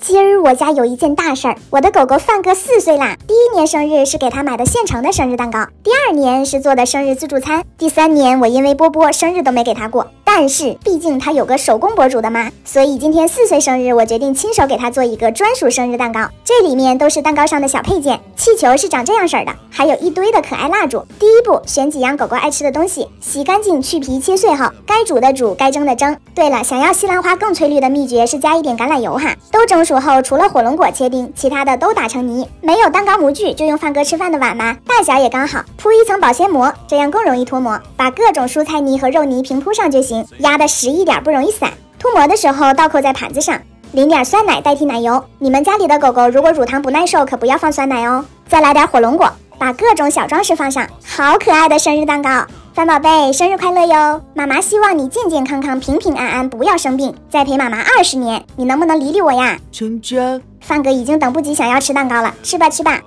今儿我家有一件大事儿，我的狗狗范哥4岁啦。第一年生日是给他买的现成的生日蛋糕，第二年是做的生日自助餐，第三年我因为波波生日都没给他过。但是毕竟他有个手工博主的妈，所以今天4岁生日，我决定亲手给他做一个专属生日蛋糕。这里面都是蛋糕上的小配件，气球是长这样式的，还有一堆的可爱蜡烛。第一步，选几样狗狗爱吃的东西，洗干净去皮切碎后，该煮的煮，该蒸的蒸。对了，想要西兰花更翠绿的秘诀是加一点橄榄油哈。都蒸熟后，除了火龙果切丁，其他的都打成泥。没有蛋糕模具，就用范哥吃饭的碗嘛，大小也刚好，铺一层保鲜膜，这样更容易脱模。把各种蔬菜泥和肉泥平铺上就行。 压的实一点，不容易散。脱模的时候倒扣在盘子上，淋点酸奶代替奶油。你们家里的狗狗如果乳糖不耐受，可不要放酸奶哦。再来点火龙果，把各种小装饰放上，好可爱的生日蛋糕！范宝贝，生日快乐哟！妈妈希望你健健康康、平平安安，不要生病，再陪妈妈20年。你能不能理理我呀？成交。范哥已经等不及想要吃蛋糕了，吃吧吃吧。